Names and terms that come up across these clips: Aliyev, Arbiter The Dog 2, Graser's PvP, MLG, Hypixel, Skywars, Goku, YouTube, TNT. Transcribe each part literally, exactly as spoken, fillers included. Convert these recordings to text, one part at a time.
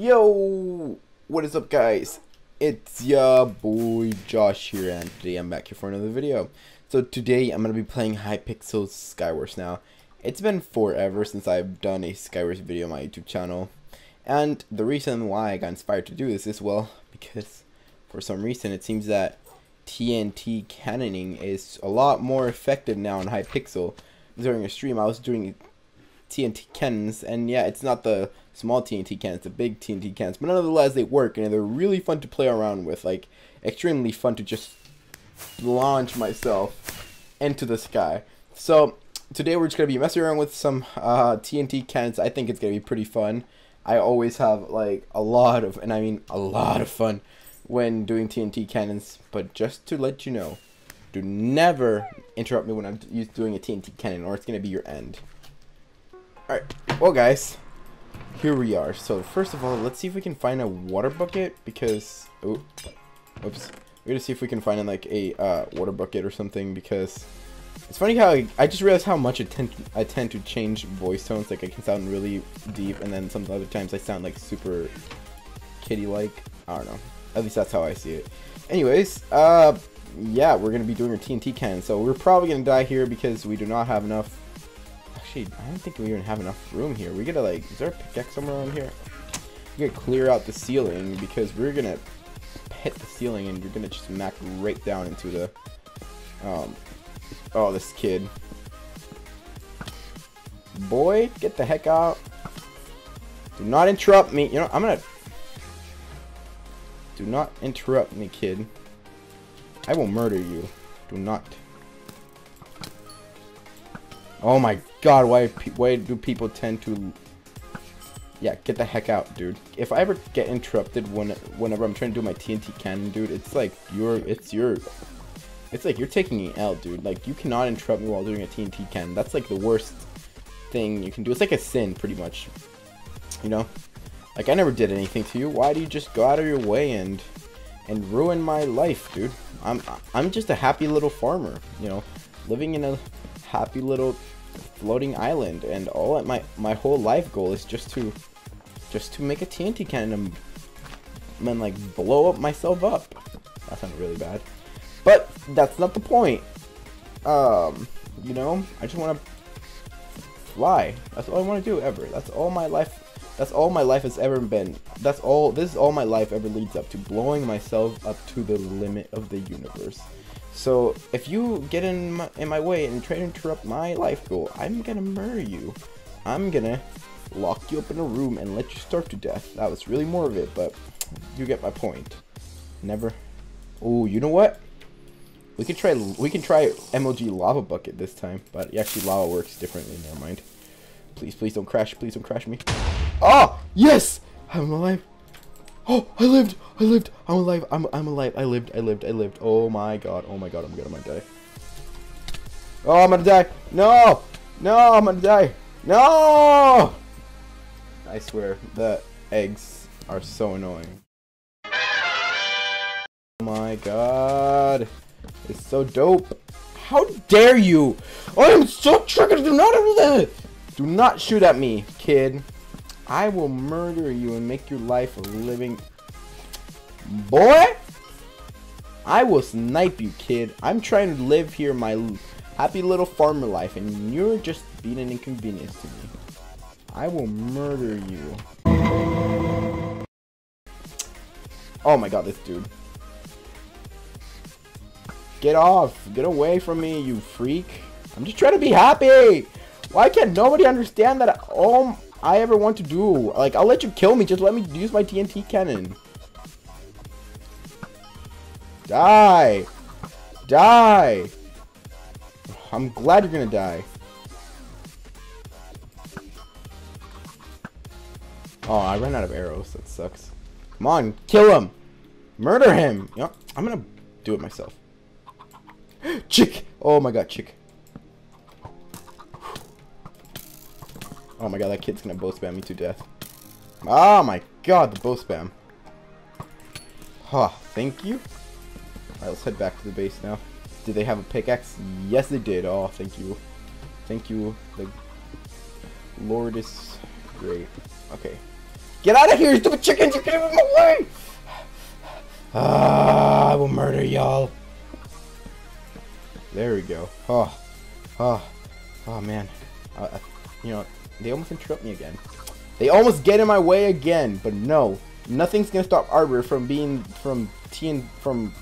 Yo, what is up guys, it's ya boy Josh here, and today I'm back here for another video. So today I'm gonna be playing Hypixel's Skywars. Now it's been forever since I've done a Skywars video on my YouTube channel, and the reason why I got inspired to do this is, well, because for some reason it seems that T N T cannoning is a lot more effective now on Hypixel. During a stream I was doing T N T cannons, and yeah, it's not the small T N T cannons, the big T N T cannons, but nonetheless they work and they're really fun to play around with, like extremely fun to just launch myself into the sky. So today we're just gonna be messing around with some uh, T N T cannons. I think it's gonna be pretty fun. I always have like a lot of, and I mean a lot of fun when doing T N T cannons, but just to let you know, do never interrupt me when I'm doing a T N T cannon or it's gonna be your end. Alright, well guys, here we are. So first of all, let's see if we can find a water bucket, because, oh, oops, we're gonna see if we can find like a uh, water bucket or something, because it's funny how I, I just realized how much I tend, I tend to change voice tones. Like I can sound really deep, and then some other times I sound like super kitty-like. I don't know, at least that's how I see it. Anyways, uh, yeah, we're gonna be doing our T N T cannon, so we're probably gonna die here because we do not have enough. Actually, I don't think we even have enough room here. We gotta, like, is there a pickaxe somewhere around here? We gotta clear out the ceiling, because we're gonna hit the ceiling and you're gonna just smack right down into the, um, oh, this kid. Boy, get the heck out. Do not interrupt me. You know, I'm gonna, do not interrupt me, kid. I will murder you. Do not. Oh my god, why, why do people tend to... Yeah, get the heck out, dude. If I ever get interrupted when, whenever I'm trying to do my T N T cannon, dude, it's like you're... It's your... It's like you're taking an L, dude. Like, you cannot interrupt me while doing a T N T cannon. That's like the worst thing you can do. It's like a sin, pretty much. You know? Like, I never did anything to you. Why do you just go out of your way and... and ruin my life, dude? I'm, I'm just a happy little farmer, you know? Living in a... happy little floating island, and all at my my whole life goal is just to just to make a T N T cannon and then like blow up myself up. That sounded really bad, but that's not the point. Um you know, I just want to fly. That's all I want to do ever. That's all my life. That's all my life has ever been. That's all, this is all my life ever leads up to, blowing myself up to the limit of the universe. So if you get in my, in my way and try to interrupt my life goal, I'm gonna murder you. I'm gonna lock you up in a room and let you starve to death. That was really more of it, but you get my point. Never. Oh, you know what? We can try. We can try M L G lava bucket this time, but actually lava works differently. Never mind. Please, please don't crash. Please don't crash me. Oh yes, I'm alive. Oh, I lived, I lived, I'm alive, I'm, I'm alive, I lived, I lived, I lived, oh my god, oh my god, I'm gonna die. Oh, I'm gonna die, no, no, I'm gonna die, no! I swear, the eggs are so annoying. Oh my god, it's so dope. How dare you? I am so triggered, do not do that! Do not shoot at me, kid. I will murder you and make your life a living... Boy! I will snipe you, kid. I'm trying to live here my happy little farmer life, and you're just being an inconvenience to me. I will murder you. Oh my god, this dude. Get off. Get away from me, you freak. I'm just trying to be happy. Why can't nobody understand that? Oh... I ever want to do, like, I'll let you kill me, just let me use my T N T cannon. Die, die. I'm glad you're gonna die. Oh, I ran out of arrows. That sucks. Come on, kill him, murder him. Yep, I'm gonna do it myself. Chick. Oh my god, chick. Oh my god, that kid's gonna bow spam me to death. Oh my god, the bow spam. Huh, thank you. Alright, let's head back to the base now. Did they have a pickaxe? Yes, they did. Oh, thank you. Thank you. The Lord is great. Okay. Get out of here, you stupid chickens! You can't move away! Ah, I will murder y'all. There we go. Oh, oh, oh man. Uh, you know, they almost interrupt me again. They almost get in my way again, but no, nothing's gonna stop Arbor from being from T N from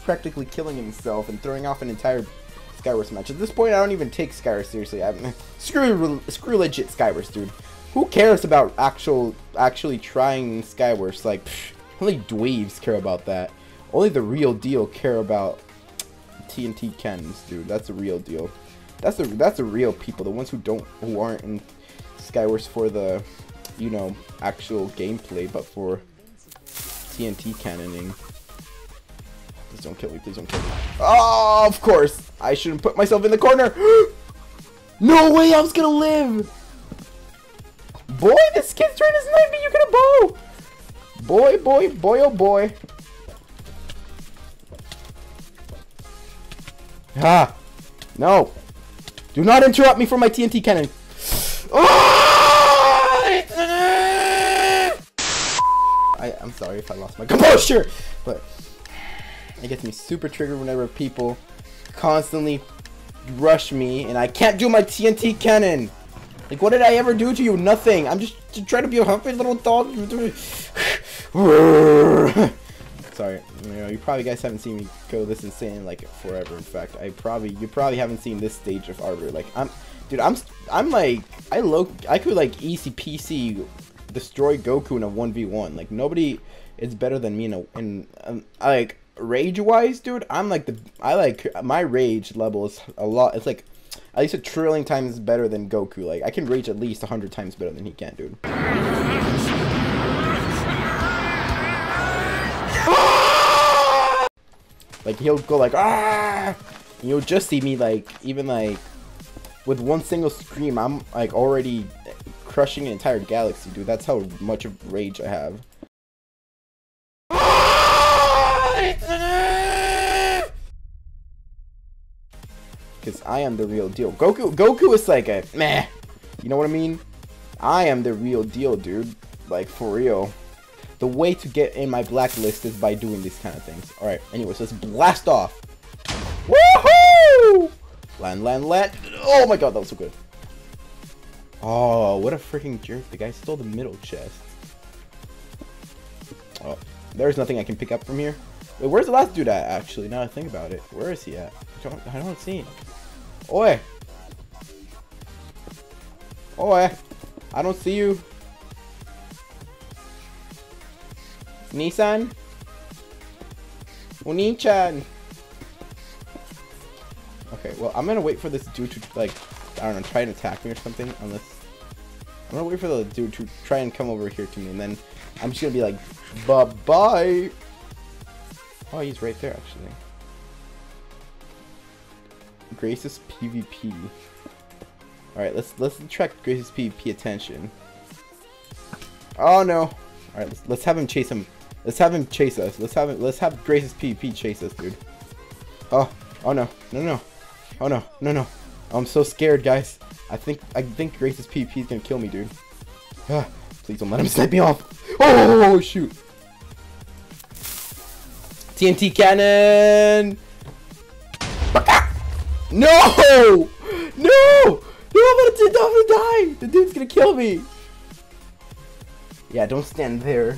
practically killing himself and throwing off an entire Skywars match. At this point, I don't even take Skywars seriously. I mean, screw screw legit Skywars, dude. Who cares about actual actually trying Skywars? Like, psh, only dweebs care about that. Only the real deal care about T N T Kens, dude. That's a real deal. That's the that's the real people. The ones who don't who aren't in Skywars for the, you know, actual gameplay, but for T N T cannoning. Please don't kill me. Please don't kill me. Oh, of course. I shouldn't put myself in the corner. No way I was gonna live. Boy, this kid's trying to snipe me. You get a bow. Boy, boy, boy, oh boy. Ha. Ah, no. Do not interrupt me from my T N T cannon. Oh! I, I'm sorry if I lost my composure, but it gets me super triggered whenever people constantly rush me and I can't do my T N T cannon. Like, what did I ever do to you? Nothing. I'm just trying to be a humpy little dog. Sorry, you know, you probably guys haven't seen me go this insane like forever. In fact, I probably you probably haven't seen this stage of Arbor. Like, I'm, dude, I'm, I'm like, I low, I could like E C P C destroy Goku in a one v one. Like, nobody is better than me in a, in um, like. Rage wise, dude, I'm like the I like my rage level is a lot. It's like at least a trillion times better than Goku. Like, I can rage at least a hundred times better than he can, dude. Like, he'll go like ah, and you'll just see me like even like with one single scream, I'm like already crushing an entire galaxy, dude. That's how much of rage I have. Because I am the real deal. Goku Goku is like a meh. You know what I mean? I am the real deal, dude. Like, for real. The way to get in my blacklist is by doing these kind of things. Alright, anyways, let's blast off. Woohoo! Land, land, land. Oh my god, that was so good. Oh, what a freaking jerk. The guy stole the middle chest. Oh, there's nothing I can pick up from here. Wait, where's the last dude at, actually? Now I think about it. Where is he at? I don't, I don't see him. Oi! Oi! I don't see you. Nissan? Unichan! Okay, well, I'm gonna wait for this dude to, like, I don't know, try and attack me or something. Unless... I'm gonna wait for the dude to try and come over here to me, and then I'm just gonna be like, bye-bye! Oh, he's right there, actually. Graser's PvP. All right, let's let's attract Graser's PvP attention. Oh no! All right, let's let's have him chase him. Let's have him chase us. Let's have him, let's have Graser's PvP chase us, dude. Oh, oh no, no, no, oh no, no, no! I'm so scared, guys. I think I think Graser's PvP is gonna kill me, dude. Ah, please don't let him snipe me off. Oh shoot! T N T cannon! No! No! No, I'm about to, I'm about to die! The dude's gonna kill me! Yeah, don't stand there.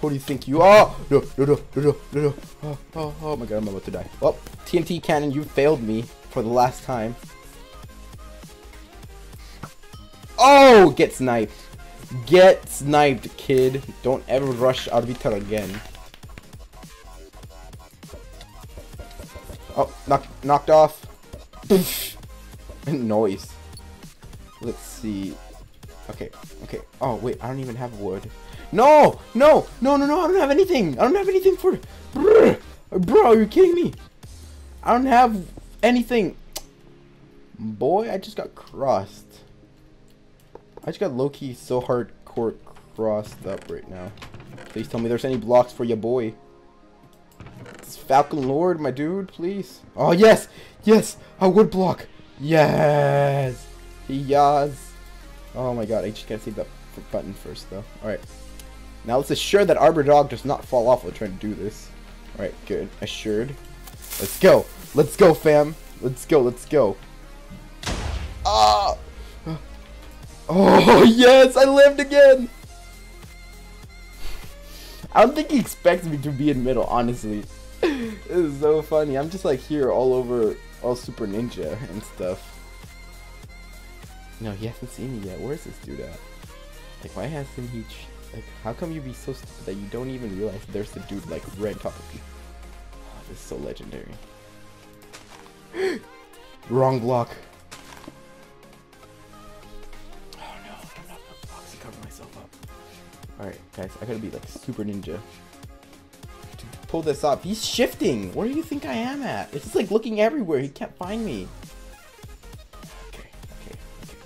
Who do you think you are? No, no, no, no, no, no. Oh, oh, oh my god, I'm about to die. Well, T N T cannon, you failed me for the last time. Oh! Get sniped. Get sniped, kid. Don't ever rush Arbiter again. Oh, knock, knocked off. Noise. Let's see. Okay, okay. Oh, wait, I don't even have wood. No, no, no, no, no, I don't have anything. I don't have anything for... Bro, are you kidding me? I don't have anything. Boy, I just got crossed. I just got low-key so hardcore crossed up right now. Please tell me there's any blocks for your boy. Falcon Lord, my dude, please. Oh, yes! Yes! A wood block! Yes! Yes! Oh my god, I just gotta save that button first, though. Alright. Now let's assure that Arbor Dog does not fall off while trying to do this. Alright, good. Assured. Let's go! Let's go, fam! Let's go, let's go. Ah! Oh, yes! I lived again! I don't think he expects me to be in middle, honestly. This is so funny. I'm just like here all over, all super ninja and stuff. No, he hasn't seen me yet. Where is this dude at? Like, why hasn't he... Like, how come you be so stupid that you don't even realize there's the dude, like, right on top of you? Oh, this is so legendary. Wrong block. Oh, no. I'm not in the box to cover myself up. Alright, guys. I gotta be, like, super ninja. To pull this off. He's shifting. Where do you think I am at? It's just, like, looking everywhere. He can't find me. Okay. Okay. Okay.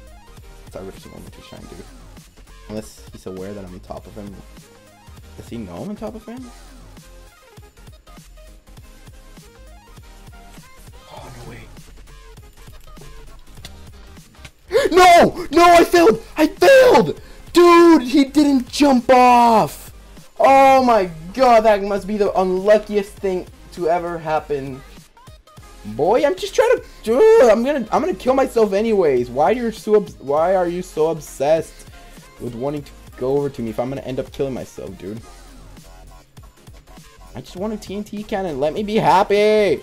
It's our richest moment to shine, dude. Unless he's aware that I'm on top of him. Does he know I'm on top of him? Oh, no way. No! No, I failed! I failed! Dude, he didn't jump off! Oh my god, that must be the unluckiest thing to ever happen. Boy, I'm just trying to... Dude, I'm gonna, I'm gonna kill myself anyways. Why you're so, why are you so obsessed with wanting to go over to me if I'm gonna end up killing myself, dude? I just want a T N T cannon. Let me be happy!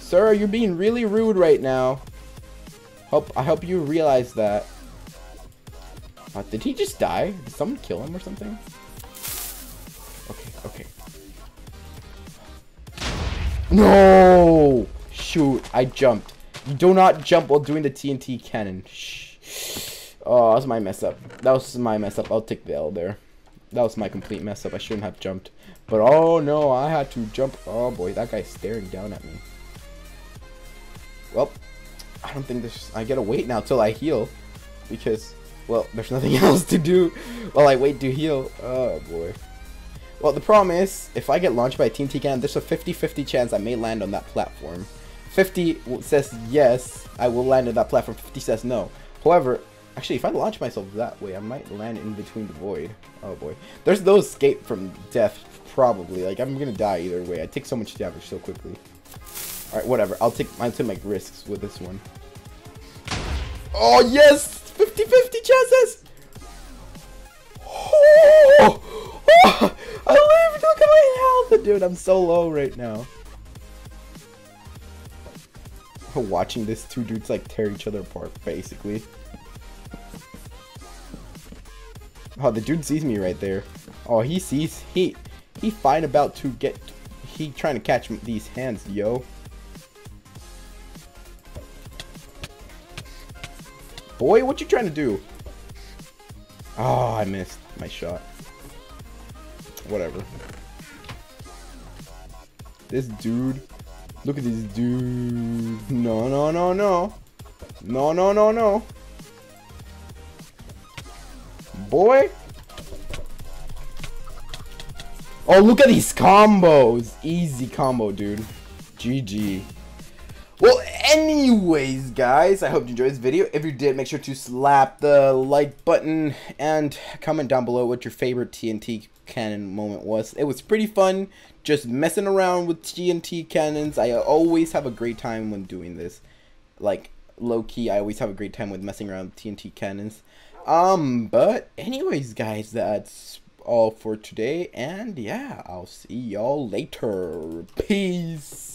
Sir, you're being really rude right now. Hope, I hope you realize that. Uh, did he just die? Did someone kill him or something? Okay, okay. No! Shoot, I jumped. You do not jump while doing the T N T cannon. Shh. Oh, that was my mess up. That was my mess up. I'll take the L there. That was my complete mess up. I shouldn't have jumped. But oh no, I had to jump. Oh boy, that guy's staring down at me. Well, I don't think there's... I gotta wait now till I heal. Because, well, there's nothing else to do while I wait to heal. Oh boy. Well, the problem is, if I get launched by a T N T cannon, there's a fifty fifty chance I may land on that platform. fifty says yes, I will land on that platform. fifty says no. However... Actually, if I launch myself that way, I might land in between the void. Oh boy. There's no escape from death, probably. Like, I'm gonna die either way. I take so much damage so quickly. Alright, whatever. I'll take, I'll take my risks with this one. Oh, yes! fifty fifty chances! Oh! Oh! I lived! Look at my health! Dude, I'm so low right now. Watching this two dudes, like, tear each other apart, basically. Oh, the dude sees me right there. Oh, he sees he he fine about to get he trying to catch me these hands, yo. Boy, what you trying to do? Oh, I missed my shot. Whatever. This dude, look at this dude. No, no, no, no. No, no, no, no. Boy. Oh, look at these combos. Easy combo, dude. G G. Well, anyways, guys, I hope you enjoyed this video. If you did, make sure to slap the like button and comment down below what your favorite T N T cannon moment was. It was pretty fun just messing around with T N T cannons. I always have a great time when doing this. Like, low-key, I always have a great time with messing around with T N T cannons. Um, but anyways, guys, that's all for today, and yeah, I'll see y'all later. Peace!